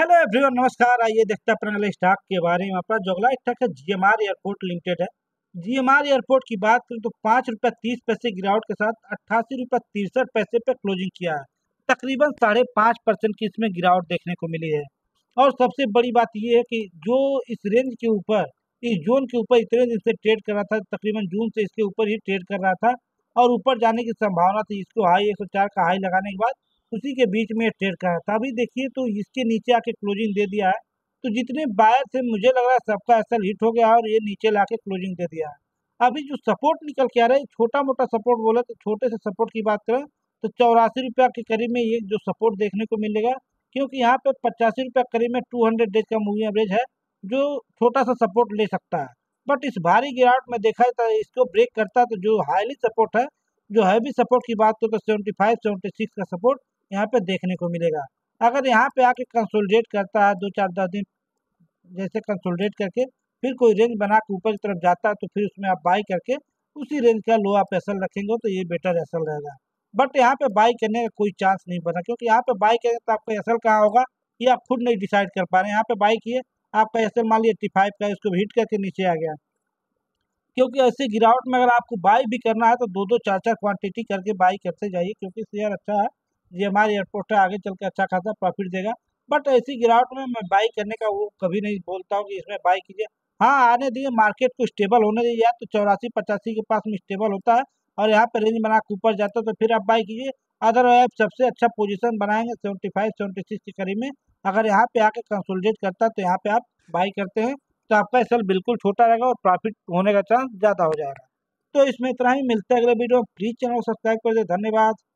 Hello everyone, नमस्कार। आइए देखते हैं अपने अगले स्टॉक के बारे में। अपना जो अगला स्टॉक है जीएमआर एयरपोर्ट लिमिटेड है। जीएमआर एयरपोर्ट की बात करें तो ₹5.30 गिरावट के साथ ₹88.63 पे क्लोजिंग किया है। तकरीबन 5.5% की इसमें गिरावट देखने को मिली है। और सबसे बड़ी बात यह है कि जो इस रेंज के ऊपर, इस जोन के ऊपर इतने दिन से ट्रेड कर रहा था, तकरीबन जून से इसके ऊपर ही ट्रेड कर रहा था और ऊपर जाने की संभावना थी। इसको हाई 104 का हाई लगाने के बाद उसी के बीच में ट्रेड कर रहा था। अभी देखिए तो इसके नीचे आके क्लोजिंग दे दिया है। तो जितने बायर से मुझे लग रहा है सबका असल हिट हो गया और ये नीचे ला के क्लोजिंग दे दिया है। अभी जो सपोर्ट निकल के आ रहा है, छोटा मोटा सपोर्ट बोला तो छोटे से सपोर्ट की बात करें तो ₹84 के करीब में ये जो सपोर्ट देखने को मिलेगा, क्योंकि यहाँ पे ₹85 करीब में 200 डेज का मूविंग एवरेज है जो छोटा सा सपोर्ट ले सकता है। बट इस भारी गिरावट में देखा जाता है इसको ब्रेक करता तो जो हाईली सपोर्ट है, जो हैवी सपोर्ट की बात करें तो 75-76 का सपोर्ट यहाँ पे देखने को मिलेगा। अगर यहाँ पे आके कंसोलिडेट करता है 2-4-10 दिन जैसे कंसोलिडेट करके फिर कोई रेंज बना के ऊपर की तरफ जाता है तो फिर उसमें आप बाई करके उसी रेंज का लो आप एसल रखेंगे तो ये बेटर एसल रहेगा। बट यहाँ पे बाई करने का कोई चांस नहीं बना, क्योंकि यहाँ पे बाई करेंगे तो आपका एसल कहाँ होगा ये आप खुद नहीं डिसाइड कर पा रहे हैं। यहाँ पे बाई किए, आपका एसल मान लीजिए 85 का, इसको हिट करके नीचे आ गया। क्योंकि ऐसे गिरावट में अगर आपको बाई भी करना है तो 2-4 क्वान्टिटी करके बाई करते जाइए, क्योंकि शेयर अच्छा है, जीएमआर एयरपोर्ट है, आगे चल के अच्छा खासा प्रॉफिट देगा। बट ऐसी गिरावट में मैं बाई करने का वो कभी नहीं बोलता हूँ कि इसमें बाई कीजिए। हाँ, आने दिए, मार्केट को स्टेबल होने दीजिए। या तो 84-85 के पास में स्टेबल होता है और यहाँ पर रेंज बना के ऊपर जाता है तो फिर आप बाई कीजिए। अदरवाइज सबसे अच्छा पोजिशन बनाएंगे 75-76 के करीब में। अगर यहाँ पे आके कंसोलिडेट करता है तो यहाँ पे आप बाई करते हैं तो आपका एसल बिल्कुल छोटा रहेगा और प्रॉफिट होने का चांस ज़्यादा हो जाएगा। तो इसमें इतना ही, मिलता है अगले वीडियो। प्लीज चैनल को सब्सक्राइब कर दे। धन्यवाद।